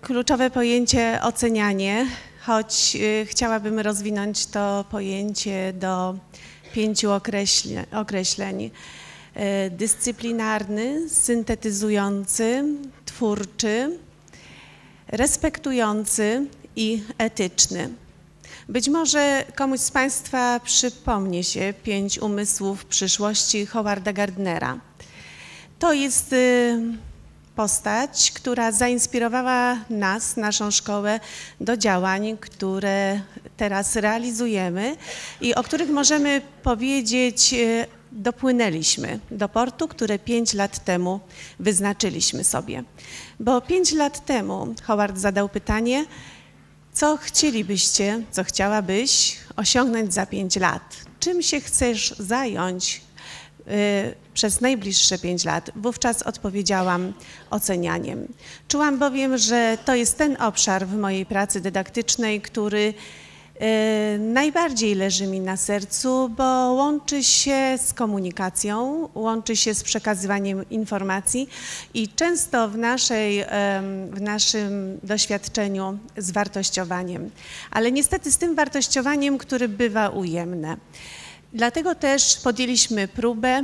Kluczowe pojęcie ocenianie, choć chciałabym rozwinąć to pojęcie do 5 określeń. Dyscyplinarny, syntetyzujący, twórczy, respektujący i etyczny. Być może komuś z Państwa przypomnie się 5 umysłów przyszłości Howarda Gardnera. To jest postać, która zainspirowała nas, naszą szkołę, do działań, które teraz realizujemy i o których możemy powiedzieć, dopłynęliśmy do portu, które 5 lat temu wyznaczyliśmy sobie. Bo 5 lat temu Howard zadał pytanie, co chcielibyście, co chciałabyś osiągnąć za 5 lat? Czym się chcesz zająć przez najbliższe 5 lat? Wówczas odpowiedziałam ocenianiem. Czułam bowiem, że to jest ten obszar w mojej pracy dydaktycznej, który najbardziej leży mi na sercu, bo łączy się z komunikacją, łączy się z przekazywaniem informacji i często w naszym doświadczeniu z wartościowaniem, ale niestety z tym wartościowaniem, które bywa ujemne. Dlatego też podjęliśmy próbę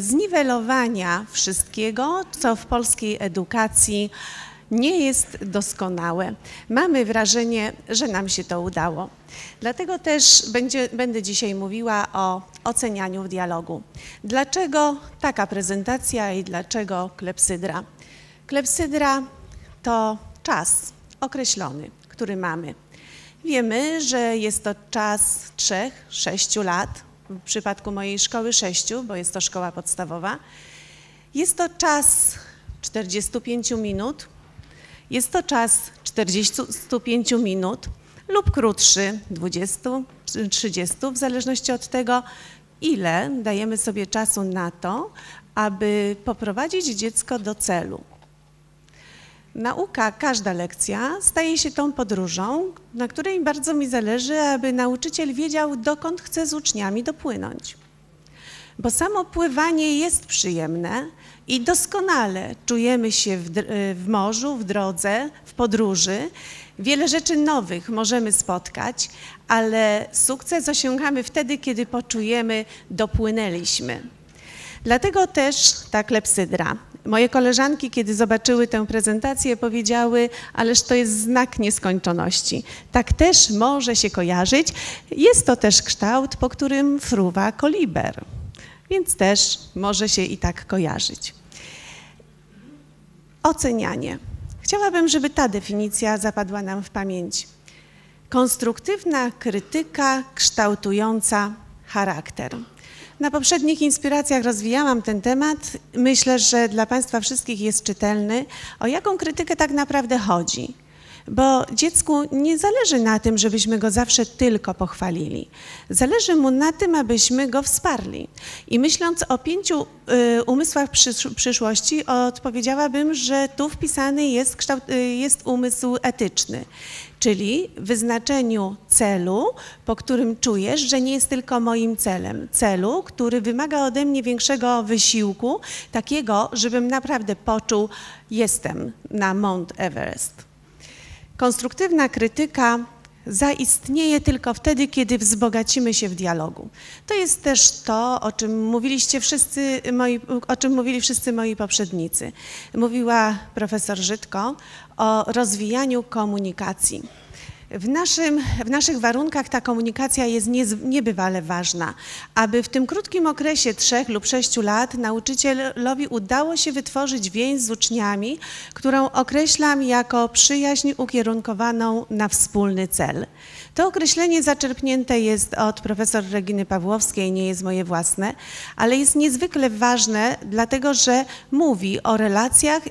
zniwelowania wszystkiego, co w polskiej edukacji nie jest doskonałe. Mamy wrażenie, że nam się to udało. Dlatego też będę dzisiaj mówiła o ocenianiu w dialogu. Dlaczego taka prezentacja i dlaczego klepsydra? Klepsydra to czas określony, który mamy. Wiemy, że jest to czas 3–6 lat, w przypadku mojej szkoły 6, bo jest to szkoła podstawowa. Jest to czas 45 minut, jest to czas 45 minut lub krótszy, 20, 30, w zależności od tego, ile dajemy sobie czasu na to, aby poprowadzić dziecko do celu. Nauka, każda lekcja staje się tą podróżą, na której bardzo mi zależy, aby nauczyciel wiedział, dokąd chce z uczniami dopłynąć. Bo samo pływanie jest przyjemne i doskonale czujemy się w morzu, w drodze, w podróży. Wiele rzeczy nowych możemy spotkać, ale sukces osiągamy wtedy, kiedy poczujemy, dopłynęliśmy. Dlatego też ta klepsydra. Moje koleżanki, kiedy zobaczyły tę prezentację, powiedziały, ależ to jest znak nieskończoności. Tak też może się kojarzyć. Jest to też kształt, po którym fruwa koliber. Więc też może się i tak kojarzyć. Ocenianie. Chciałabym, żeby ta definicja zapadła nam w pamięć. Konstruktywna krytyka kształtująca charakter. Na poprzednich inspiracjach rozwijałam ten temat. Myślę, że dla Państwa wszystkich jest czytelny, o jaką krytykę tak naprawdę chodzi. Bo dziecku nie zależy na tym, żebyśmy go zawsze tylko pochwalili. Zależy mu na tym, abyśmy go wsparli. I myśląc o 5 umysłach przyszłości, odpowiedziałabym, że tu wpisany jest umysł etyczny, czyli wyznaczeniu celu, po którym czujesz, że nie jest tylko moim celem. Celu, który wymaga ode mnie większego wysiłku, takiego, żebym naprawdę poczuł, jestem na Mount Everest. Konstruktywna krytyka zaistnieje tylko wtedy, kiedy wzbogacimy się w dialogu. To jest też to, o czym mówili wszyscy moi poprzednicy. Mówiła profesor Żytko o rozwijaniu komunikacji. W naszych warunkach ta komunikacja jest niebywale ważna. Aby w tym krótkim okresie 3 lub 6 lat nauczycielowi udało się wytworzyć więź z uczniami, którą określam jako przyjaźń ukierunkowaną na wspólny cel. To określenie zaczerpnięte jest od profesor Reginy Pawłowskiej, nie jest moje własne, ale jest niezwykle ważne, dlatego że mówi o relacjach,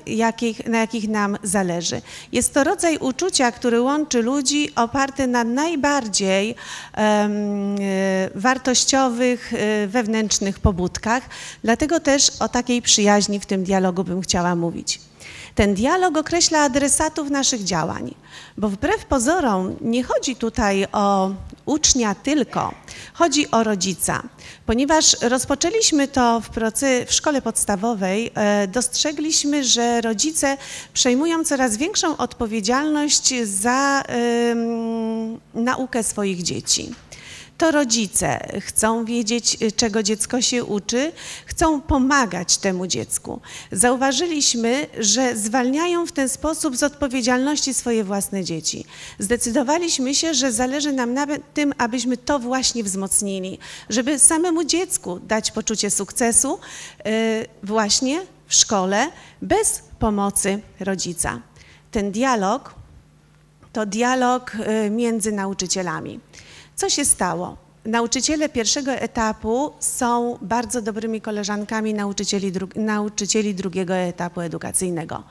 na jakich nam zależy. Jest to rodzaj uczucia, który łączy ludzi, oparte na najbardziej wartościowych wewnętrznych pobudkach. Dlatego też o takiej przyjaźni w tym dialogu bym chciała mówić. Ten dialog określa adresatów naszych działań, bo wbrew pozorom nie chodzi tutaj o ucznia tylko, chodzi o rodzica. Ponieważ rozpoczęliśmy to w pracy w szkole podstawowej, dostrzegliśmy, że rodzice przejmują coraz większą odpowiedzialność za naukę swoich dzieci. To rodzice chcą wiedzieć, czego dziecko się uczy, chcą pomagać temu dziecku. Zauważyliśmy, że zwalniają w ten sposób z odpowiedzialności swoje własne dzieci. Zdecydowaliśmy się, że zależy nam na tym, abyśmy to właśnie wzmocnili, żeby samemu dziecku dać poczucie sukcesu właśnie w szkole bez pomocy rodzica. Ten dialog to dialog między nauczycielami. Co się stało? Nauczyciele pierwszego etapu są bardzo dobrymi koleżankami nauczycieli drugiego etapu edukacyjnego.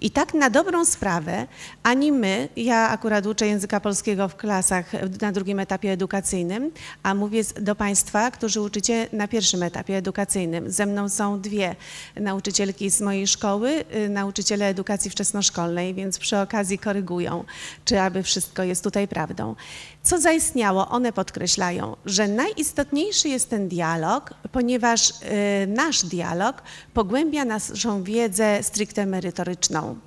I tak na dobrą sprawę ani my, ja akurat uczę języka polskiego w klasach na drugim etapie edukacyjnym, a mówię do Państwa, którzy uczycie na pierwszym etapie edukacyjnym. Ze mną są dwie nauczycielki z mojej szkoły, nauczyciele edukacji wczesnoszkolnej, więc przy okazji korygują, czy aby wszystko jest tutaj prawdą. Co zaistniało? One podkreślają, że najistotniejszy jest ten dialog, ponieważ nasz dialog pogłębia naszą wiedzę stricte merytoryczną.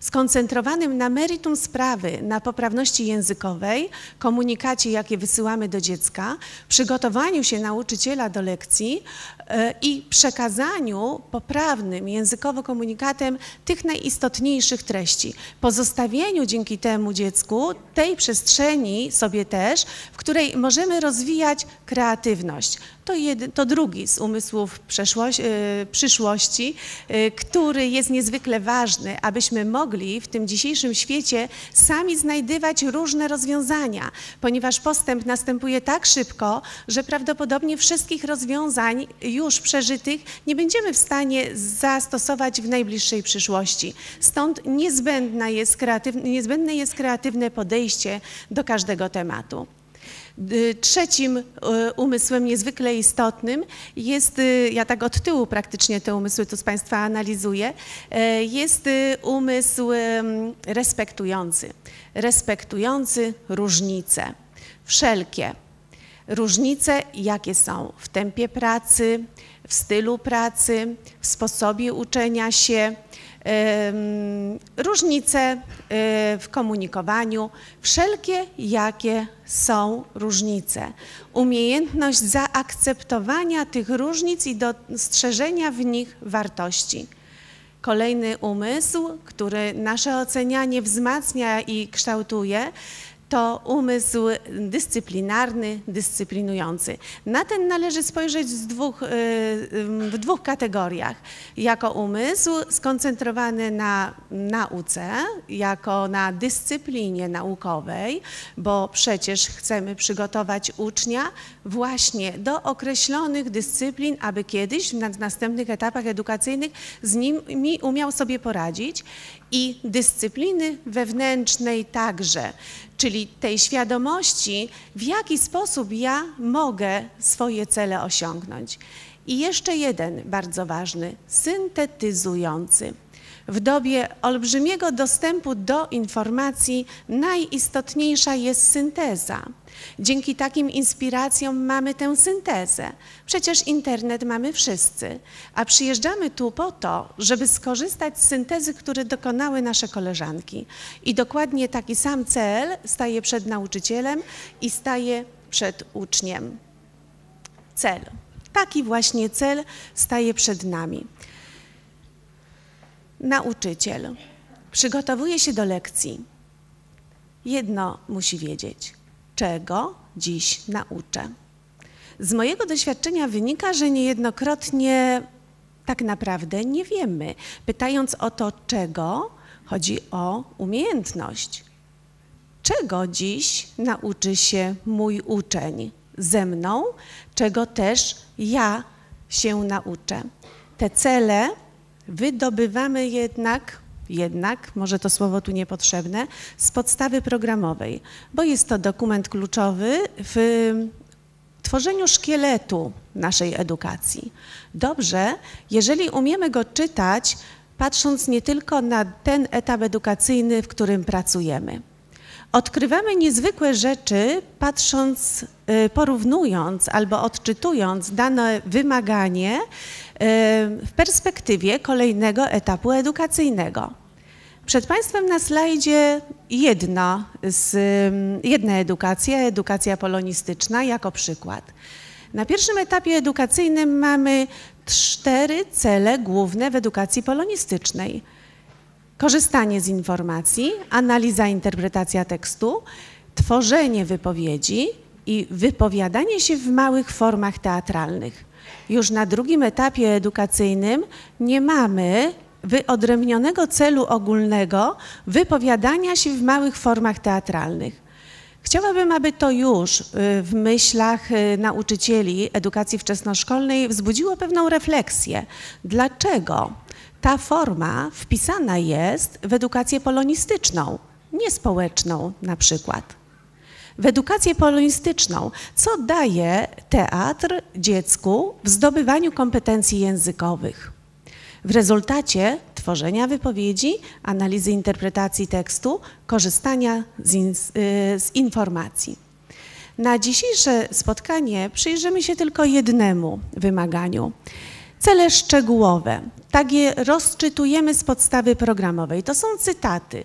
Skoncentrowanym na meritum sprawy, na poprawności językowej, komunikacie, jakie wysyłamy do dziecka, przygotowaniu się nauczyciela do lekcji i przekazaniu poprawnym językowo-komunikatem tych najistotniejszych treści. Pozostawieniu dzięki temu dziecku tej przestrzeni sobie też, w której możemy rozwijać kreatywność. To drugi z umysłów przyszłości, który jest niezwykle ważny, abyśmy mogli w tym dzisiejszym świecie sami znajdywać różne rozwiązania, ponieważ postęp następuje tak szybko, że prawdopodobnie wszystkich rozwiązań już przeżytych nie będziemy w stanie zastosować w najbliższej przyszłości. Stąd niezbędne jest kreatywne podejście do każdego tematu. Trzecim umysłem niezwykle istotnym jest, ja tak od tyłu praktycznie te umysły tu z Państwa analizuję, jest umysł respektujący różnice, wszelkie różnice, jakie są w tempie pracy, w stylu pracy, w sposobie uczenia się, różnice w komunikowaniu, wszelkie jakie są różnice. Umiejętność zaakceptowania tych różnic i dostrzeżenia w nich wartości. Kolejny umysł, który nasze ocenianie wzmacnia i kształtuje, to umysł dyscyplinarny, dyscyplinujący. Na ten należy spojrzeć w dwóch kategoriach. Jako umysł skoncentrowany na nauce, jako na dyscyplinie naukowej, bo przecież chcemy przygotować ucznia właśnie do określonych dyscyplin, aby kiedyś na następnych etapach edukacyjnych z nimi umiał sobie poradzić. I dyscypliny wewnętrznej także, czyli tej świadomości, w jaki sposób ja mogę swoje cele osiągnąć. I jeszcze jeden bardzo ważny, syntetyzujący. W dobie olbrzymiego dostępu do informacji najistotniejsza jest synteza. Dzięki takim inspiracjom mamy tę syntezę. Przecież internet mamy wszyscy, a przyjeżdżamy tu po to, żeby skorzystać z syntezy, której dokonały nasze koleżanki. I dokładnie taki sam cel staje przed nauczycielem i staje przed uczniem. Cel. Taki właśnie cel staje przed nami. Nauczyciel przygotowuje się do lekcji. Jedno musi wiedzieć, czego dziś nauczę. Z mojego doświadczenia wynika, że niejednokrotnie tak naprawdę nie wiemy. Pytając o to, czego, chodzi o umiejętność. Czego dziś nauczy się mój uczeń ze mną, czego też ja się nauczę. Te cele wydobywamy jednak, może to słowo tu niepotrzebne, z podstawy programowej, bo jest to dokument kluczowy w tworzeniu szkieletu naszej edukacji. Dobrze, jeżeli umiemy go czytać, patrząc nie tylko na ten etap edukacyjny, w którym pracujemy. Odkrywamy niezwykłe rzeczy, patrząc, porównując albo odczytując dane wymaganie w perspektywie kolejnego etapu edukacyjnego. Przed Państwem na slajdzie jedna edukacja, edukacja polonistyczna jako przykład. Na pierwszym etapie edukacyjnym mamy 4 cele główne w edukacji polonistycznej. Korzystanie z informacji, analiza, interpretacja tekstu, tworzenie wypowiedzi i wypowiadanie się w małych formach teatralnych. Już na drugim etapie edukacyjnym nie mamy wyodrębnionego celu ogólnego wypowiadania się w małych formach teatralnych. Chciałabym, aby to już w myślach nauczycieli edukacji wczesnoszkolnej wzbudziło pewną refleksję. Dlaczego ta forma wpisana jest w edukację polonistyczną, nie społeczną na przykład? W edukację polonistyczną, co daje teatr dziecku w zdobywaniu kompetencji językowych? W rezultacie tworzenia wypowiedzi, analizy interpretacji tekstu, korzystania z informacji. Na dzisiejsze spotkanie przyjrzymy się tylko jednemu wymaganiu. Cele szczegółowe. Tak je rozczytujemy z podstawy programowej. To są cytaty.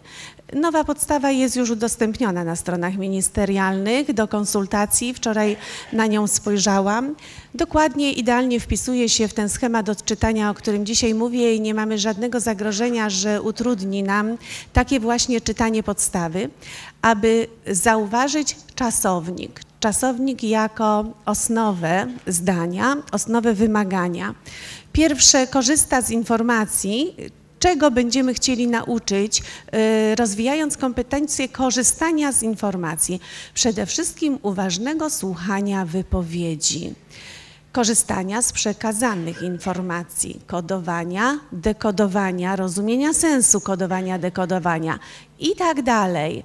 Nowa podstawa jest już udostępniona na stronach ministerialnych do konsultacji. Wczoraj na nią spojrzałam. Dokładnie, idealnie wpisuje się w ten schemat odczytania, o którym dzisiaj mówię i nie mamy żadnego zagrożenia, że utrudni nam takie właśnie czytanie podstawy, aby zauważyć czasownik. Czasownik jako osnowę zdania, osnowę wymagania. Pierwsze, korzysta z informacji, czego będziemy chcieli nauczyć, rozwijając kompetencje korzystania z informacji. Przede wszystkim uważnego słuchania wypowiedzi, korzystania z przekazanych informacji, kodowania, dekodowania, rozumienia sensu kodowania, dekodowania i tak dalej.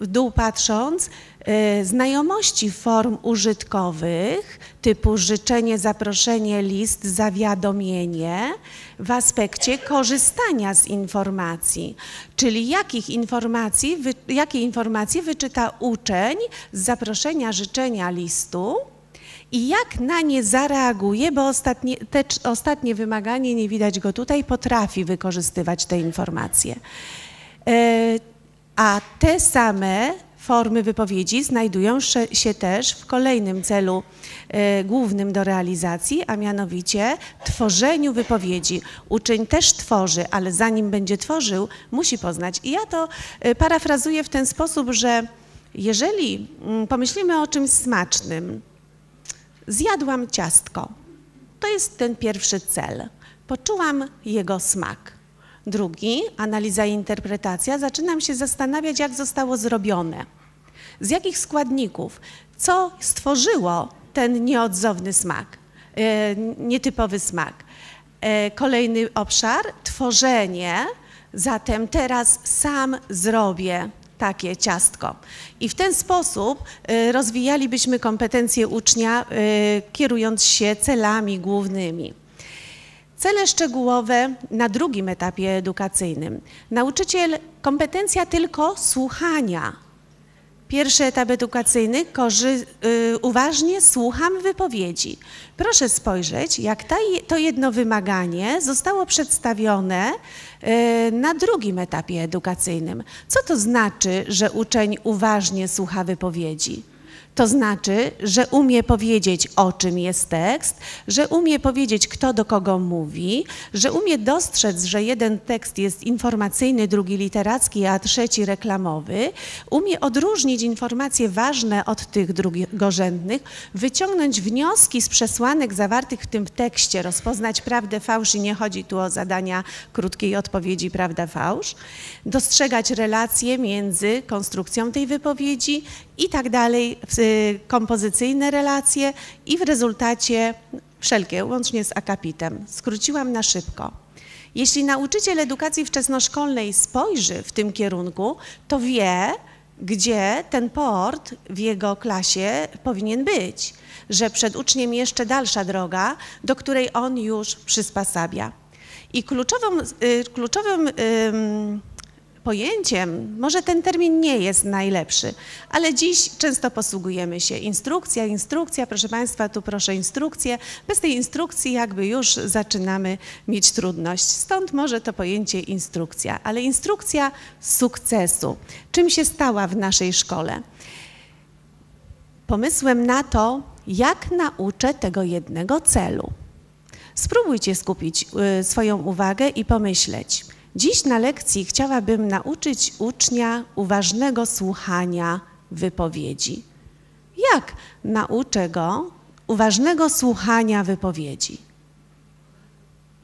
W dół patrząc, znajomości form użytkowych typu życzenie, zaproszenie, list, zawiadomienie w aspekcie korzystania z informacji, czyli jakie informacje wyczyta uczeń z zaproszenia, życzenia, listu i jak na nie zareaguje, bo ostatnie wymaganie, nie widać go tutaj, potrafi wykorzystywać te informacje. A te same formy wypowiedzi znajdują się też w kolejnym celu głównym do realizacji, a mianowicie tworzeniu wypowiedzi. Uczeń też tworzy, ale zanim będzie tworzył, musi poznać. I ja to parafrazuję w ten sposób, że jeżeli pomyślimy o czymś smacznym, zjadłam ciastko, to jest ten pierwszy cel, poczułam jego smak. Drugi, analiza i interpretacja, zaczynam się zastanawiać, jak zostało zrobione, z jakich składników, co stworzyło ten nieodzowny smak, nietypowy smak. Kolejny obszar, tworzenie, zatem teraz sam zrobię takie ciastko. I w ten sposób rozwijalibyśmy kompetencje ucznia, kierując się celami głównymi. Cele szczegółowe na drugim etapie edukacyjnym. Nauczyciel, kompetencja tylko słuchania. Pierwszy etap edukacyjny, uważnie słucham wypowiedzi. Proszę spojrzeć, jak to jedno wymaganie zostało przedstawione na drugim etapie edukacyjnym. Co to znaczy, że uczeń uważnie słucha wypowiedzi? To znaczy, że umie powiedzieć, o czym jest tekst, że umie powiedzieć, kto do kogo mówi, że umie dostrzec, że jeden tekst jest informacyjny, drugi literacki, a trzeci reklamowy, umie odróżnić informacje ważne od tych drugorzędnych, wyciągnąć wnioski z przesłanek zawartych w tym tekście, rozpoznać prawdę, fałsz i nie chodzi tu o zadania krótkiej odpowiedzi, prawda, fałsz, dostrzegać relacje między konstrukcją tej wypowiedzi i tak dalej, kompozycyjne relacje i w rezultacie wszelkie, łącznie z akapitem. Skróciłam na szybko. Jeśli nauczyciel edukacji wczesnoszkolnej spojrzy w tym kierunku, to wie, gdzie ten port w jego klasie powinien być, że przed uczniem jeszcze dalsza droga, do której on już przysposabia. I kluczowym pojęciem, może ten termin nie jest najlepszy, ale dziś często posługujemy się instrukcja, proszę Państwa, tu proszę instrukcję. Bez tej instrukcji jakby już zaczynamy mieć trudność, stąd może to pojęcie instrukcja, ale instrukcja sukcesu. Czym się stała w naszej szkole? Pomysłem na to, jak nauczę tego jednego celu. Spróbujcie skupić swoją uwagę i pomyśleć. Dziś na lekcji chciałabym nauczyć ucznia uważnego słuchania wypowiedzi. Jak nauczę go uważnego słuchania wypowiedzi?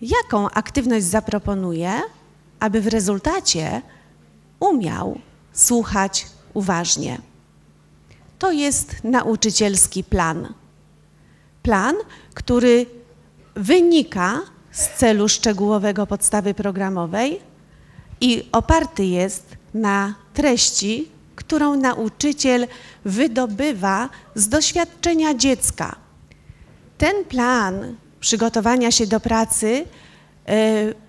Jaką aktywność zaproponuję, aby w rezultacie umiał słuchać uważnie? To jest nauczycielski plan. Plan, który wynika z celu szczegółowego podstawy programowej i oparty jest na treści, którą nauczyciel wydobywa z doświadczenia dziecka. Ten plan przygotowania się do pracy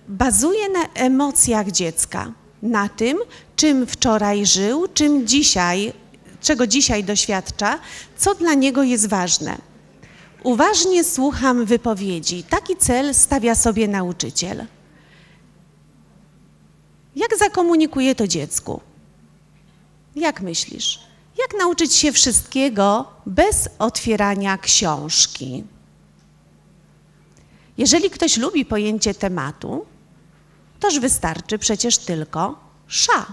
bazuje na emocjach dziecka, na tym, czym wczoraj żył, czego dzisiaj doświadcza, co dla niego jest ważne. Uważnie słucham wypowiedzi. Taki cel stawia sobie nauczyciel. Jak zakomunikuje to dziecku? Jak myślisz? Jak nauczyć się wszystkiego bez otwierania książki? Jeżeli ktoś lubi pojęcie tematu, toż wystarczy przecież tylko sza.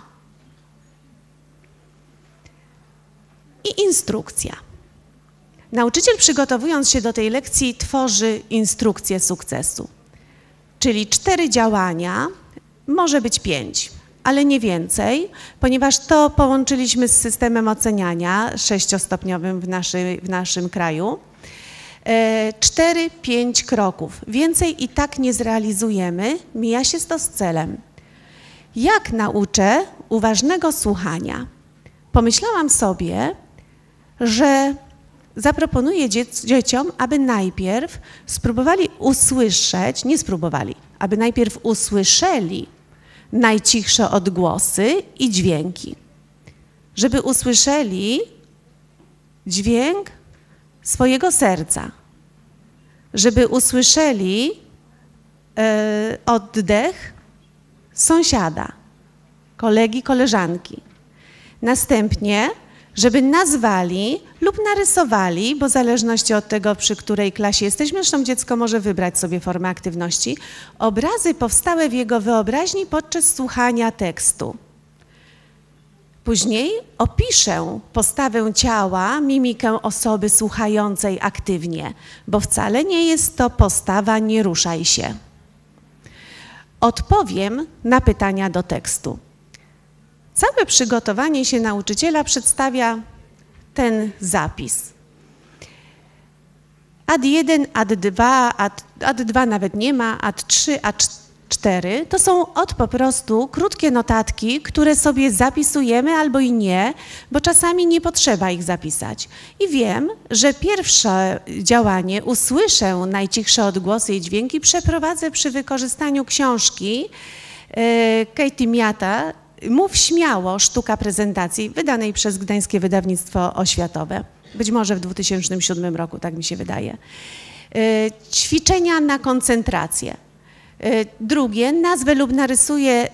I instrukcja. Nauczyciel, przygotowując się do tej lekcji, tworzy instrukcję sukcesu, czyli 4 działania, może być 5, ale nie więcej, ponieważ to połączyliśmy z systemem oceniania 6-stopniowym w naszym kraju. 4-5 kroków, więcej i tak nie zrealizujemy, mija się to z celem. Jak nauczę uważnego słuchania? Pomyślałam sobie, że zaproponuję dzieciom, aby najpierw usłyszeli najcichsze odgłosy i dźwięki. Żeby usłyszeli dźwięk swojego serca, żeby usłyszeli oddech sąsiada, kolegi, koleżanki. Następnie żeby nazwali lub narysowali, bo w zależności od tego, przy której klasie jesteśmy, zresztą dziecko może wybrać sobie formę aktywności, obrazy powstałe w jego wyobraźni podczas słuchania tekstu. Później opiszę postawę ciała, mimikę osoby słuchającej aktywnie, bo wcale nie jest to postawa nie ruszaj się. Odpowiem na pytania do tekstu. Całe przygotowanie się nauczyciela przedstawia ten zapis. Ad 1, ad 2, ad 2 nawet nie ma, ad 3, ad 4. To są po prostu krótkie notatki, które sobie zapisujemy albo i nie, bo czasami nie potrzeba ich zapisać. I wiem, że pierwsze działanie, usłyszę najcichsze odgłosy i dźwięki, przeprowadzę przy wykorzystaniu książki Katie Miata, Mów śmiało, sztuka prezentacji, wydanej przez Gdańskie Wydawnictwo Oświatowe. Być może w 2007 roku, tak mi się wydaje. Ćwiczenia na koncentrację. Drugie, nazwę lub narysuję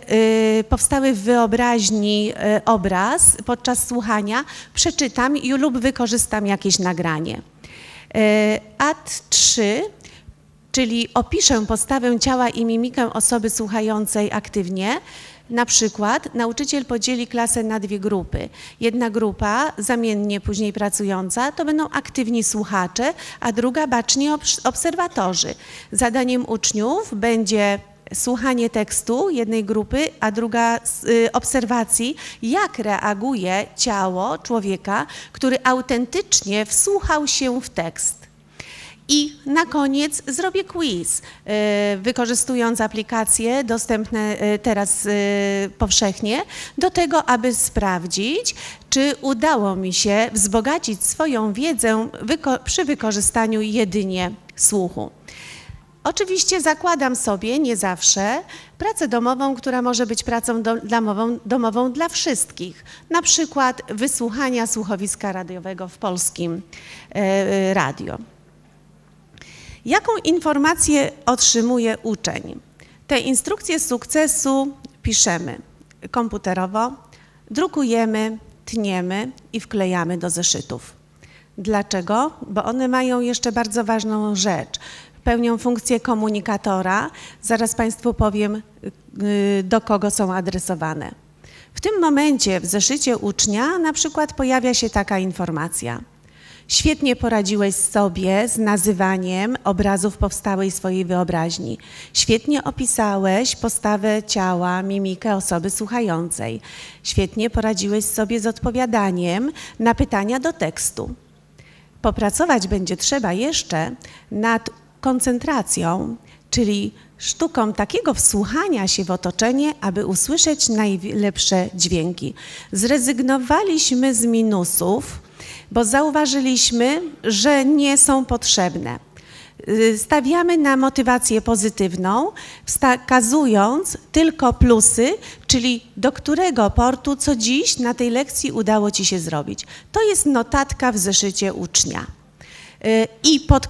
powstały w wyobraźni obraz podczas słuchania, przeczytam lub wykorzystam jakieś nagranie. Ad 3, czyli opiszę postawę ciała i mimikę osoby słuchającej aktywnie. Na przykład nauczyciel podzieli klasę na 2 grupy. Jedna grupa, zamiennie później pracująca, to będą aktywni słuchacze, a druga bacznie obserwatorzy. Zadaniem uczniów będzie słuchanie tekstu jednej grupy, a druga obserwacji, jak reaguje ciało człowieka, który autentycznie wsłuchał się w tekst. I na koniec zrobię quiz, wykorzystując aplikacje dostępne teraz powszechnie, do tego, aby sprawdzić, czy udało mi się wzbogacić swoją wiedzę przy wykorzystaniu jedynie słuchu. Oczywiście zakładam sobie, nie zawsze, Pracę domową, która może być pracą domową dla wszystkich. Na przykład wysłuchania słuchowiska radiowego w Polskim Radio. Jaką informację otrzymuje uczeń? Te instrukcje sukcesu piszemy komputerowo, drukujemy, tniemy i wklejamy do zeszytów. Dlaczego? Bo one mają jeszcze bardzo ważną rzecz. Pełnią funkcję komunikatora. Zaraz Państwu powiem, do kogo są adresowane. W tym momencie w zeszycie ucznia na przykład pojawia się taka informacja. Świetnie poradziłeś sobie z nazywaniem obrazów powstałej swojej wyobraźni. Świetnie opisałeś postawę ciała, mimikę osoby słuchającej. Świetnie poradziłeś sobie z odpowiadaniem na pytania do tekstu. Popracować będzie trzeba jeszcze nad koncentracją, czyli sztuką takiego wsłuchania się w otoczenie, aby usłyszeć najlepsze dźwięki. Zrezygnowaliśmy z minusów, bo zauważyliśmy, że nie są potrzebne. Stawiamy na motywację pozytywną, wskazując tylko plusy, czyli do którego portu, co dziś na tej lekcji udało Ci się zrobić. To jest notatka w zeszycie ucznia. I pod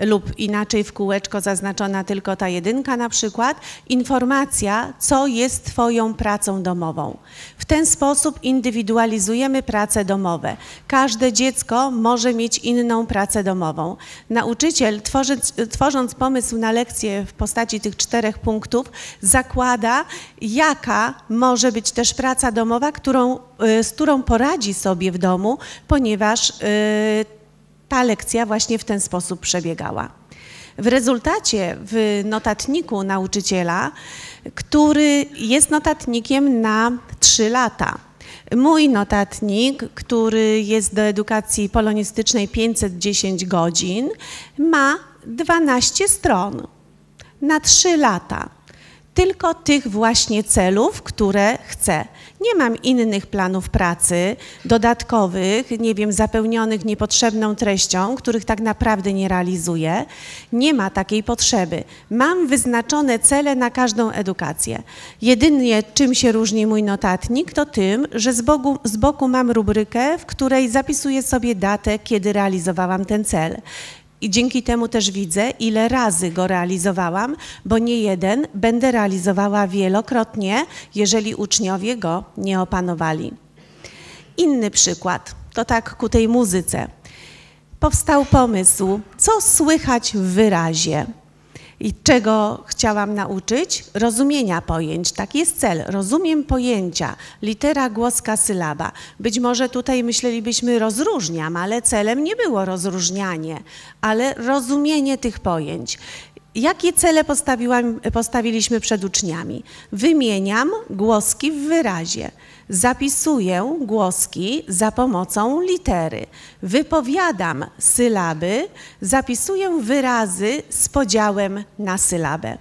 lub inaczej w kółeczko zaznaczona tylko ta jedynka na przykład, informacja, co jest Twoją pracą domową. W ten sposób indywidualizujemy prace domowe. Każde dziecko może mieć inną pracę domową. Nauczyciel, tworząc pomysł na lekcję w postaci tych 4 punktów, zakłada, jaka może być też praca domowa, z którą poradzi sobie w domu, ponieważ ta lekcja właśnie w ten sposób przebiegała. W rezultacie w notatniku nauczyciela, który jest notatnikiem na 3 lata. Mój notatnik, który jest do edukacji polonistycznej 510 godzin, ma 12 stron na 3 lata. Tylko tych właśnie celów, które chcę. Nie mam innych planów pracy, dodatkowych, nie wiem, zapełnionych niepotrzebną treścią, których tak naprawdę nie realizuję. Nie ma takiej potrzeby. Mam wyznaczone cele na każdą edukację. Jedynie czym się różni mój notatnik, to tym, że z boku mam rubrykę, w której zapisuję sobie datę, kiedy realizowałam ten cel. I dzięki temu też widzę, ile razy go realizowałam, bo nie jeden będę realizowała wielokrotnie, jeżeli uczniowie go nie opanowali. Inny przykład, to tak ku tej muzyce. Powstał pomysł, co słychać w wyrazie. I czego chciałam nauczyć? Rozumienia pojęć. Taki jest cel. Rozumiem pojęcia. Litera, głoska, sylaba. Być może tutaj myślelibyśmy rozróżniam, ale celem nie było rozróżnianie, ale rozumienie tych pojęć. Jakie cele postawiliśmy przed uczniami? Wymieniam głoski w wyrazie. Zapisuję głoski za pomocą litery. Wypowiadam sylaby. Zapisuję wyrazy z podziałem na sylabę.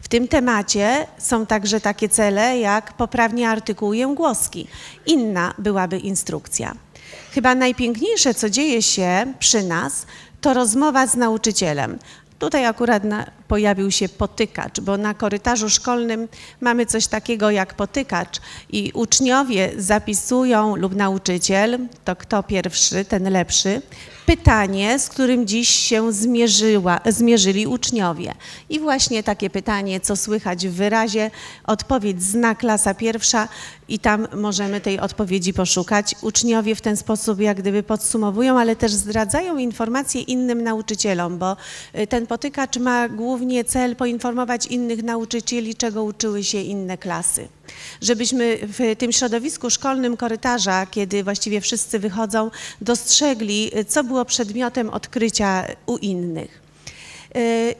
W tym temacie są także takie cele, jak poprawnie artykułuję głoski. Inna byłaby instrukcja. Chyba najpiękniejsze, co dzieje się przy nas, to rozmowa z nauczycielem. Tutaj akurat pojawił się potykacz, bo na korytarzu szkolnym mamy coś takiego jak potykacz i uczniowie zapisują lub nauczyciel, to kto pierwszy, ten lepszy, pytanie, z którym dziś się zmierzyli uczniowie. I właśnie takie pytanie, co słychać w wyrazie, odpowiedź zna klasa 1 i tam możemy tej odpowiedzi poszukać. Uczniowie w ten sposób jak gdyby podsumowują, ale też zdradzają informacje innym nauczycielom, bo ten potykacz ma głównie cel poinformować innych nauczycieli, czego uczyły się inne klasy. Żebyśmy w tym środowisku szkolnym korytarza, kiedy właściwie wszyscy wychodzą, dostrzegli, co było przedmiotem odkrycia u innych.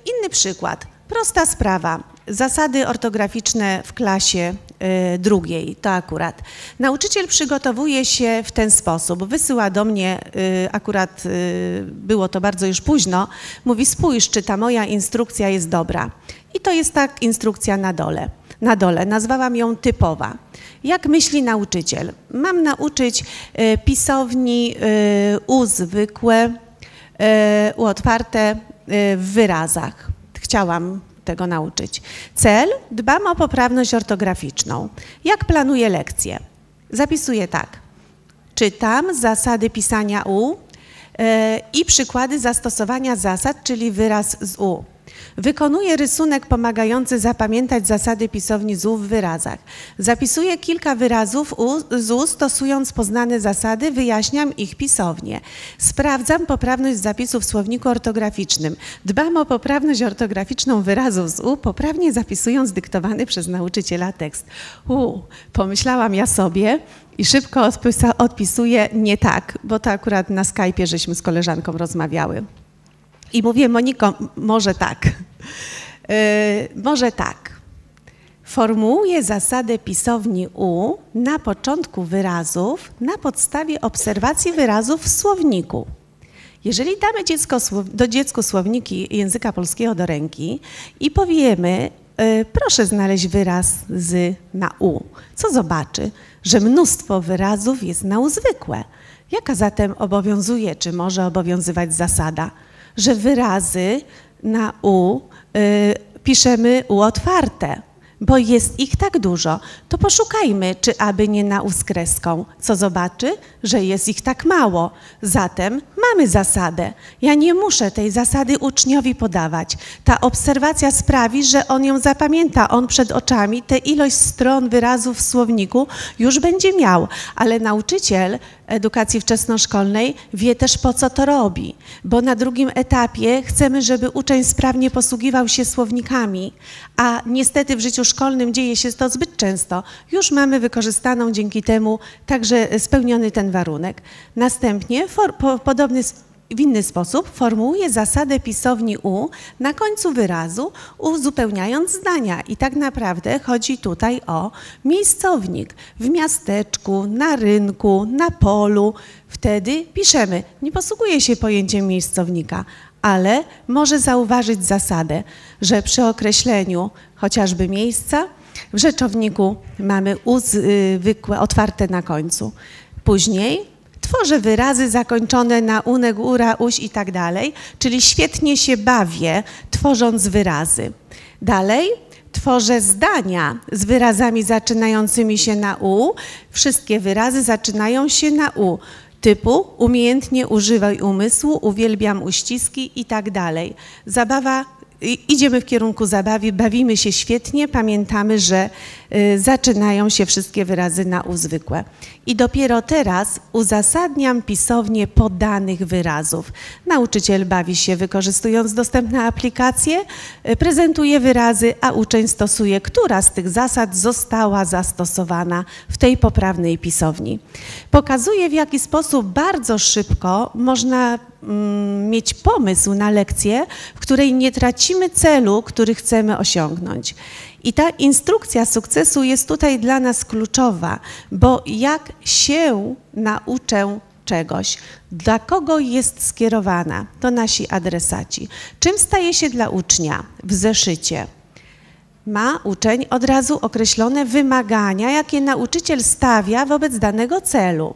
Inny przykład. Prosta sprawa. Zasady ortograficzne w klasie 2. To akurat. Nauczyciel przygotowuje się w ten sposób. Wysyła do mnie, akurat było to bardzo już późno, mówi spójrz, czy ta moja instrukcja jest dobra. I to jest ta instrukcja na dole. Nazwałam ją typowa. Jak myśli nauczyciel? Mam nauczyć pisowni u zwykłe, u otwarte w wyrazach. Chciałam tego nauczyć. Cel: dbam o poprawność ortograficzną. Jak planuję lekcje? Zapisuję tak. Czytam zasady pisania U i przykłady zastosowania zasad, czyli wyraz z U. Wykonuję rysunek pomagający zapamiętać zasady pisowni z U w wyrazach. Zapisuję kilka wyrazów z U, stosując poznane zasady, wyjaśniam ich pisownię. Sprawdzam poprawność zapisu w słowniku ortograficznym. Dbam o poprawność ortograficzną wyrazów z U, poprawnie zapisując dyktowany przez nauczyciela tekst. Pomyślałam ja sobie i szybko odpisuję nie tak, bo to akurat na Skype'ie żeśmy z koleżanką rozmawiały. I mówię: Moniko, może tak, może tak. Formułuję zasadę pisowni U na początku wyrazów na podstawie obserwacji wyrazów w słowniku. Jeżeli damy dziecku słowniki języka polskiego do ręki i powiemy: proszę znaleźć wyraz z na U, co zobaczy? Że mnóstwo wyrazów jest na U zwykłe. Jaka zatem obowiązuje, czy może obowiązywać zasada? Że wyrazy na U piszemy U otwarte, bo jest ich tak dużo. To poszukajmy, czy aby nie na U z kreską, co zobaczy, że jest ich tak mało. Zatem mamy zasadę. Ja nie muszę tej zasady uczniowi podawać. Ta obserwacja sprawi, że on ją zapamięta. On przed oczami tę ilość stron wyrazów w słowniku już będzie miał, ale nauczyciel edukacji wczesnoszkolnej wie też, po co to robi, bo na drugim etapie chcemy, żeby uczeń sprawnie posługiwał się słownikami, a niestety w życiu szkolnym dzieje się to zbyt często. Już mamy wykorzystaną dzięki temu także spełniony ten warunek. Następnie w inny sposób formułuje zasadę pisowni U na końcu wyrazu, uzupełniając zdania. I tak naprawdę chodzi tutaj o miejscownik. W miasteczku, na rynku, na polu. Wtedy piszemy. Nie posługuje się pojęciem miejscownika, ale może zauważyć zasadę, że przy określeniu chociażby miejsca w rzeczowniku mamy U zwykłe, otwarte na końcu. Później tworzę wyrazy zakończone na unek, ura, uś i tak dalej, czyli świetnie się bawię, tworząc wyrazy. Dalej tworzę zdania z wyrazami zaczynającymi się na U. Wszystkie wyrazy zaczynają się na U. Typu: umiejętnie używaj umysłu, uwielbiam uściski i tak dalej. Zabawa, idziemy w kierunku zabawy, bawimy się świetnie, pamiętamy, że zaczynają się wszystkie wyrazy na U zwykłe. I dopiero teraz uzasadniam pisownię podanych wyrazów. Nauczyciel bawi się, wykorzystując dostępne aplikacje, prezentuje wyrazy, a uczeń stosuje, która z tych zasad została zastosowana w tej poprawnej pisowni. Pokazuje, w jaki sposób bardzo szybko można mieć pomysł na lekcję, w której nie tracimy celu, który chcemy osiągnąć. I ta instrukcja sukcesu jest tutaj dla nas kluczowa, bo jak się nauczę czegoś, dla kogo jest skierowana, to nasi adresaci. Czym staje się dla ucznia w zeszycie? Ma uczeń od razu określone wymagania, jakie nauczyciel stawia wobec danego celu.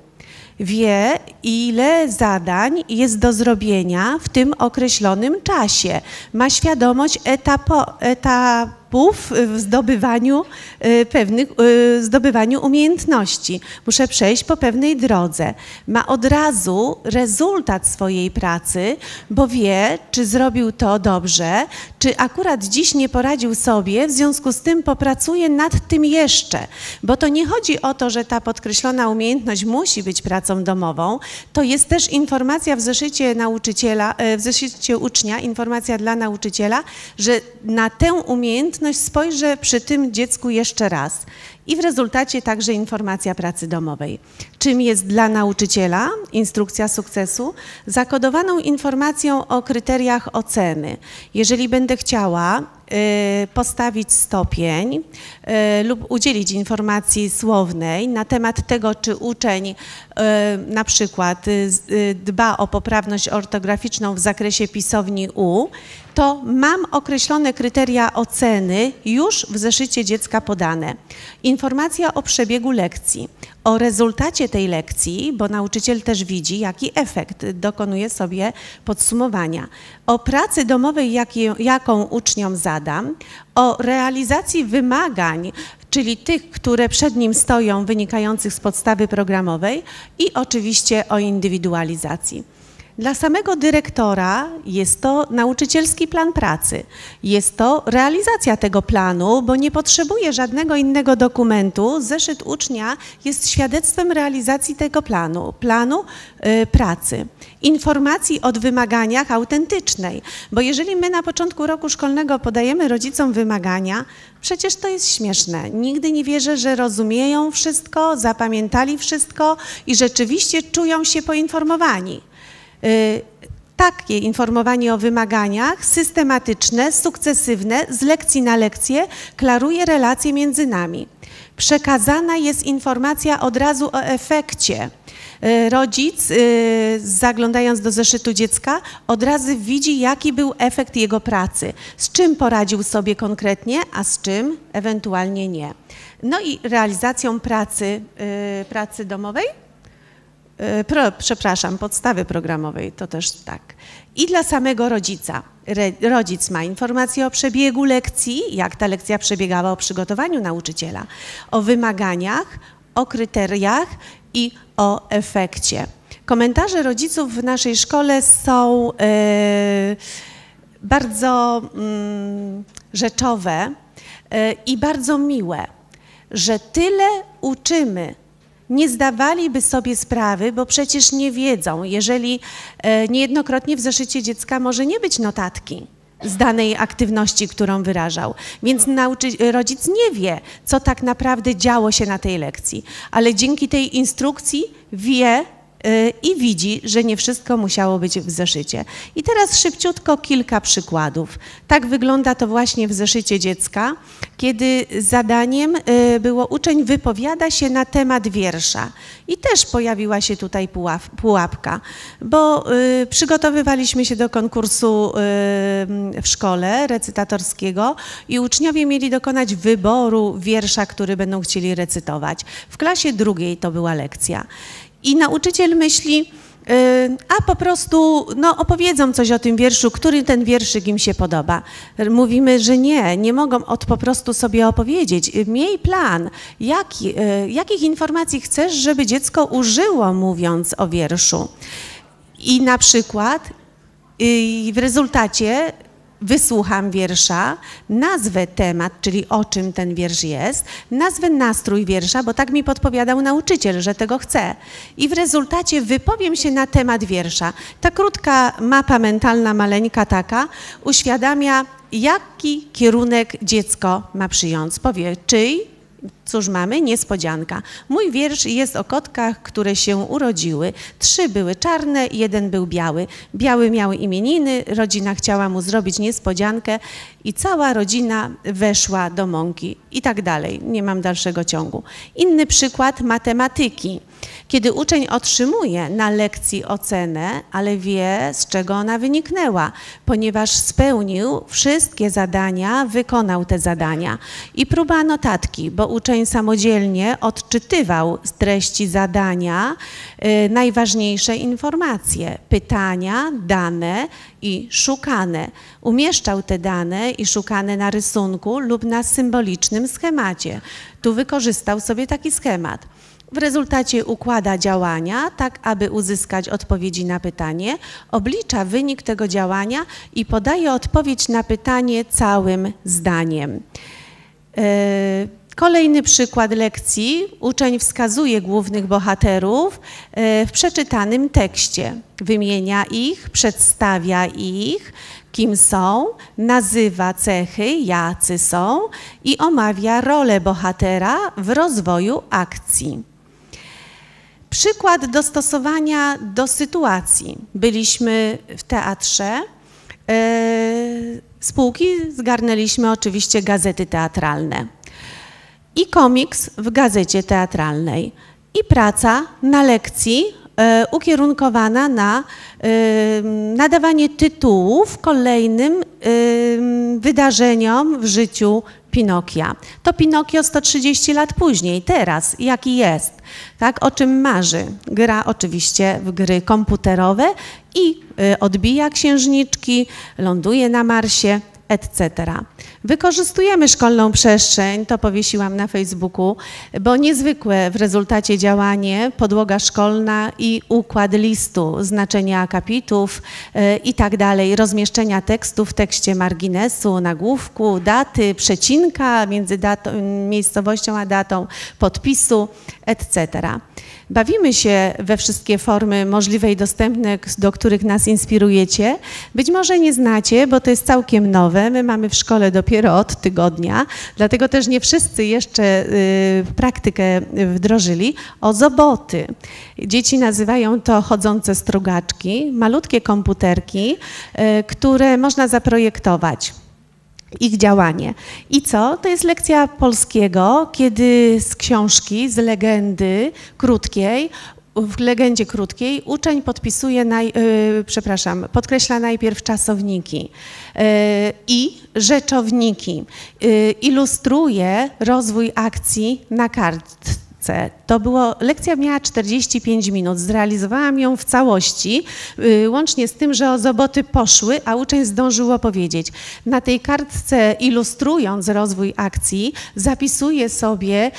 Wie, ile zadań jest do zrobienia w tym określonym czasie. Ma świadomość etapów w zdobywaniu umiejętności. Muszę przejść po pewnej drodze. Ma od razu rezultat swojej pracy, bo wie, czy zrobił to dobrze, czy akurat dziś nie poradził sobie, w związku z tym popracuje nad tym jeszcze. Bo to nie chodzi o to, że ta podkreślona umiejętność musi być pracą domową. To jest też informacja w zeszycie nauczyciela, w zeszycie ucznia, informacja dla nauczyciela, że na tę umiejętność spojrzę przy tym dziecku jeszcze raz. I w rezultacie także informacja pracy domowej. Czym jest dla nauczyciela instrukcja sukcesu? Zakodowaną informacją o kryteriach oceny. Jeżeli będę chciała postawić stopień lub udzielić informacji słownej na temat tego, czy uczeń na przykład dba o poprawność ortograficzną w zakresie pisowni U, to mam określone kryteria oceny już w zeszycie dziecka podane. informacja o przebiegu lekcji, o rezultacie tej lekcji, bo nauczyciel też widzi, jaki efekt, dokonuje sobie podsumowania, o pracy domowej, jaką uczniom zadam, o realizacji wymagań, czyli tych, które przed nim stoją, wynikających z podstawy programowej i oczywiście o indywidualizacji. Dla samego dyrektora jest to nauczycielski plan pracy, jest to realizacja tego planu, bo nie potrzebuje żadnego innego dokumentu. Zeszyt ucznia jest świadectwem realizacji tego planu pracy. Informacji o wymaganiach autentycznej, bo jeżeli my na początku roku szkolnego podajemy rodzicom wymagania, przecież to jest śmieszne. Nigdy nie wierzę, że rozumieją wszystko, zapamiętali wszystko i rzeczywiście czują się poinformowani. Takie informowanie o wymaganiach, systematyczne, sukcesywne, z lekcji na lekcję, klaruje relacje między nami. Przekazana jest informacja od razu o efekcie. Rodzic, zaglądając do zeszytu dziecka, od razu widzi, jaki był efekt jego pracy, z czym poradził sobie konkretnie, a z czym ewentualnie nie. No i realizacją pracy domowej. Podstawy programowej, to też tak. I dla samego rodzica. Rodzic ma informację o przebiegu lekcji, jak ta lekcja przebiegała, o przygotowaniu nauczyciela, o wymaganiach, o kryteriach i o efekcie. Komentarze rodziców w naszej szkole są bardzo rzeczowe i bardzo miłe, że tyle uczymy. Nie zdawaliby sobie sprawy, bo przecież nie wiedzą, jeżeli niejednokrotnie w zeszycie dziecka może nie być notatki z danej aktywności, którą wyrażał. Więc rodzic nie wie, co tak naprawdę działo się na tej lekcji, ale dzięki tej instrukcji wie i widzi, że nie wszystko musiało być w zeszycie. I teraz szybciutko kilka przykładów. Tak wygląda to właśnie w zeszycie dziecka, kiedy zadaniem było: uczeń wypowiada się na temat wiersza. I też pojawiła się tutaj pułapka, bo przygotowywaliśmy się do konkursu w szkole recytatorskiego i uczniowie mieli dokonać wyboru wiersza, który będą chcieli recytować. W klasie drugiej to była lekcja. I nauczyciel myśli, a po prostu no, opowiedzą coś o tym wierszu, który ten wierszyk im się podoba. Mówimy, że nie mogą po prostu sobie opowiedzieć. Miej plan, jakich informacji chcesz, żeby dziecko użyło, mówiąc o wierszu. I na przykład w rezultacie wysłucham wiersza, nazwę temat, czyli o czym ten wiersz jest, nazwę nastrój wiersza, bo tak mi podpowiadał nauczyciel, że tego chce. I w rezultacie wypowiem się na temat wiersza. Ta krótka mapa mentalna, maleńka taka, uświadamia, jaki kierunek dziecko ma przyjąć. Powie czyj. Cóż mamy? Niespodzianka. Mój wiersz jest o kotkach, które się urodziły. 3 były czarne, 1 był biały. Biały miał imieniny, rodzina chciała mu zrobić niespodziankę i cała rodzina weszła do mąki i tak dalej. Nie mam dalszego ciągu. Inny przykład matematyki. Kiedy uczeń otrzymuje na lekcji ocenę, ale wie, z czego ona wyniknęła, ponieważ spełnił wszystkie zadania, wykonał te zadania. I próba notatki, bo uczeń samodzielnie odczytywał z treści zadania najważniejsze informacje, pytania, dane i szukane. Umieszczał te dane i szukane na rysunku lub na symbolicznym schemacie. Tu wykorzystał sobie taki schemat. W rezultacie układa działania, tak aby uzyskać odpowiedzi na pytanie, oblicza wynik tego działania i podaje odpowiedź na pytanie całym zdaniem. Kolejny przykład lekcji. Uczeń wskazuje głównych bohaterów w przeczytanym tekście. Wymienia ich, przedstawia ich, kim są, nazywa cechy, jacy są i omawia rolę bohatera w rozwoju akcji. Przykład dostosowania do sytuacji. Byliśmy w teatrze. Spółki zgarnęliśmy oczywiście gazety teatralne. I komiks w gazecie teatralnej. I praca na lekcji ukierunkowana na nadawanie tytułów kolejnym wydarzeniom w życiu Pinokia. To Pinokio 130 lat później, teraz, jaki jest, tak, o czym marzy. Gra oczywiście w gry komputerowe i odbija księżniczki, ląduje na Marsie, etc. Wykorzystujemy szkolną przestrzeń, to powiesiłam na Facebooku, bo niezwykłe w rezultacie działanie, podłoga szkolna i układ listu, znaczenia akapitów i tak dalej, rozmieszczenia tekstu w tekście marginesu, nagłówku, daty, przecinka między miejscowością a datą, podpisu, etc. Bawimy się we wszystkie formy możliwe i dostępne, do których nas inspirujecie. Być może nie znacie, bo to jest całkiem nowe. My mamy w szkole dopiero od tygodnia, dlatego też nie wszyscy jeszcze praktykę wdrożyli. Ozoboty. Dzieci nazywają to chodzące strugaczki, malutkie komputerki, które można zaprojektować. Ich działanie. I co? To jest lekcja polskiego, kiedy z książki, z legendy krótkiej, w legendzie krótkiej uczeń podpisuje, podkreśla najpierw czasowniki i rzeczowniki, ilustruje rozwój akcji na kartce. To było, lekcja miała 45 minut, zrealizowałam ją w całości, łącznie z tym, że ozoboty poszły, a uczeń zdążył opowiedzieć. Na tej kartce, ilustrując rozwój akcji, zapisuje sobie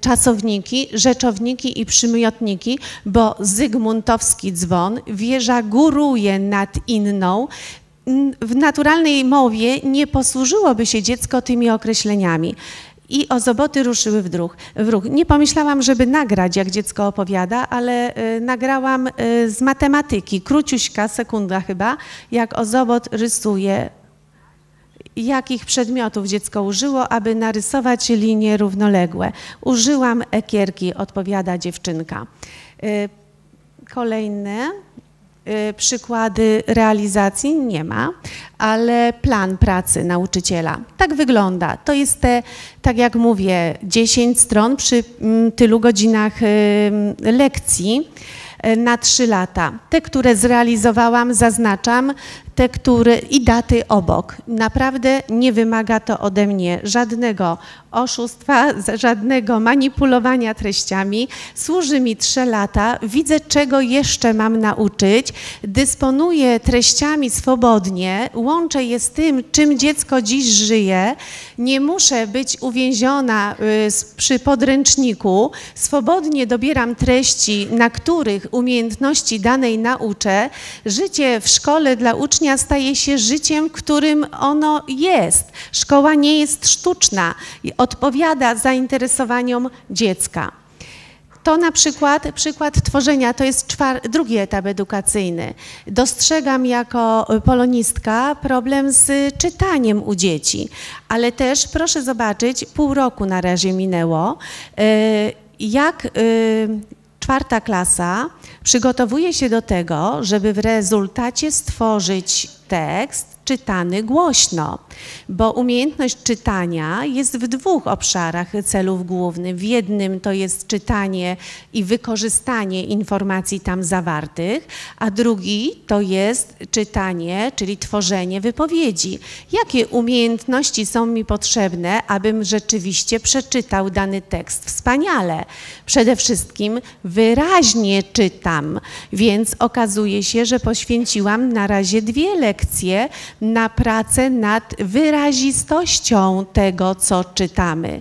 czasowniki, rzeczowniki i przymiotniki, bo Zygmuntowski dzwon, wieża góruje nad inną. W naturalnej mowie nie posłużyłoby się dziecko tymi określeniami. I ozoboty ruszyły w ruch. Nie pomyślałam, żeby nagrać, jak dziecko opowiada, ale nagrałam z matematyki, króciuśka, sekunda chyba, jak ozobot rysuje, jakich przedmiotów dziecko użyło, aby narysować linie równoległe. Użyłam ekierki, odpowiada dziewczynka. Kolejne. Przykłady realizacji nie ma, ale plan pracy nauczyciela. Tak wygląda. To jest te, tak jak mówię, 10 stron przy tylu godzinach lekcji na 3 lata. Te, które zrealizowałam, zaznaczam, te, które i daty obok. Naprawdę nie wymaga to ode mnie żadnego oszustwa, żadnego manipulowania treściami. Służy mi 3 lata, widzę, czego jeszcze mam nauczyć, dysponuję treściami swobodnie, łączę je z tym, czym dziecko dziś żyje, nie muszę być uwięziona przy podręczniku, swobodnie dobieram treści, na których umiejętności danej nauczę. Życie w szkole dla uczniów staje się życiem, którym ono jest. Szkoła nie jest sztuczna i odpowiada zainteresowaniom dziecka. To na przykład, przykład tworzenia, to jest drugi etap edukacyjny. Dostrzegam jako polonistka problem z czytaniem u dzieci, ale też proszę zobaczyć, pół roku na razie minęło, jak 4. klasa przygotowuje się do tego, żeby w rezultacie stworzyć tekst czytany głośno, bo umiejętność czytania jest w 2 obszarach celów głównych. W jednym to jest czytanie i wykorzystanie informacji tam zawartych, a drugi to jest czytanie, czyli tworzenie wypowiedzi. Jakie umiejętności są mi potrzebne, abym rzeczywiście przeczytał dany tekst wspaniale? Przede wszystkim wyraźnie czytam, więc okazuje się, że poświęciłam na razie 2 lekcje na pracę nad wyrazistością tego, co czytamy.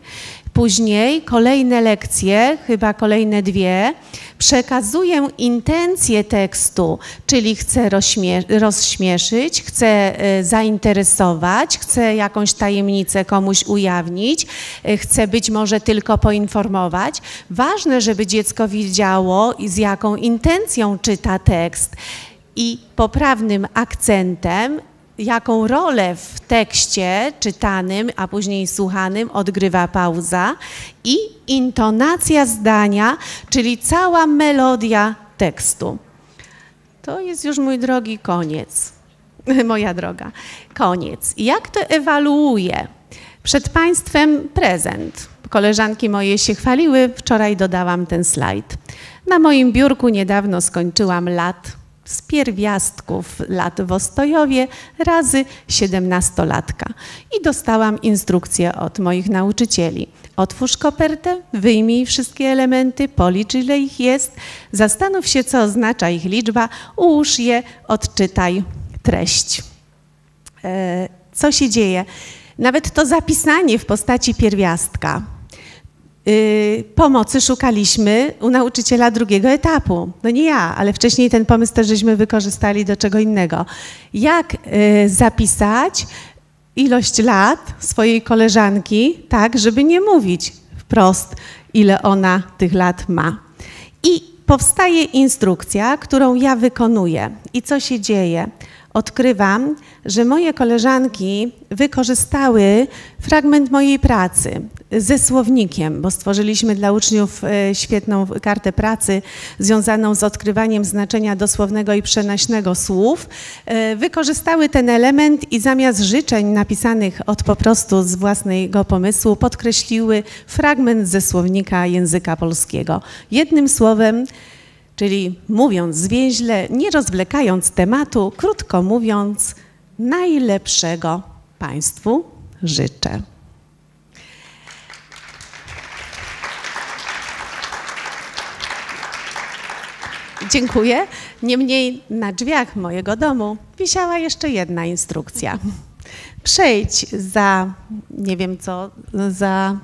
Później kolejne lekcje, chyba kolejne 2, przekazuję intencję tekstu, czyli chcę rozśmieszyć, chcę zainteresować, chcę jakąś tajemnicę komuś ujawnić, chcę być może tylko poinformować. Ważne, żeby dziecko wiedziało, z jaką intencją czyta tekst i poprawnym akcentem, jaką rolę w tekście czytanym, a później słuchanym odgrywa pauza i intonacja zdania, czyli cała melodia tekstu. To jest już, mój drogi, koniec. Moja droga, koniec. Jak to ewaluuję? Przed Państwem prezent. Koleżanki moje się chwaliły, wczoraj dodałam ten slajd. Na moim biurku niedawno skończyłam lat z pierwiastków lat w Ostojowie razy 17-latka. I dostałam instrukcję od moich nauczycieli. Otwórz kopertę, wyjmij wszystkie elementy, policz ile ich jest, zastanów się co oznacza ich liczba, ułóż je, odczytaj treść. Co się dzieje? Nawet to zapisanie w postaci pierwiastka. Pomocy szukaliśmy u nauczyciela drugiego etapu. No nie ja, ale wcześniej ten pomysł też żeśmy wykorzystali do czego innego. Jak zapisać ilość lat swojej koleżanki tak, żeby nie mówić wprost, ile ona tych lat ma. I powstaje instrukcja, którą ja wykonuję. I co się dzieje? Odkrywam, że moje koleżanki wykorzystały fragment mojej pracy ze słownikiem, bo stworzyliśmy dla uczniów świetną kartę pracy związaną z odkrywaniem znaczenia dosłownego i przenośnego słów. Wykorzystały ten element i zamiast życzeń napisanych od po prostu z własnego pomysłu podkreśliły fragment ze słownika języka polskiego. Jednym słowem, czyli mówiąc zwięźle, nie rozwlekając tematu, krótko mówiąc, najlepszego Państwu życzę. Dziękuję. Niemniej na drzwiach mojego domu wisiała jeszcze jedna instrukcja. Przejdź za, nie wiem co, za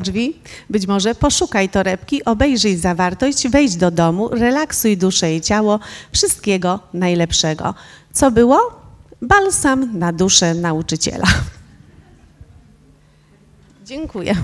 drzwi. Być może poszukaj torebki, obejrzyj zawartość, wejdź do domu, relaksuj duszę i ciało. Wszystkiego najlepszego. Co było? Balsam na duszę nauczyciela. Dziękuję.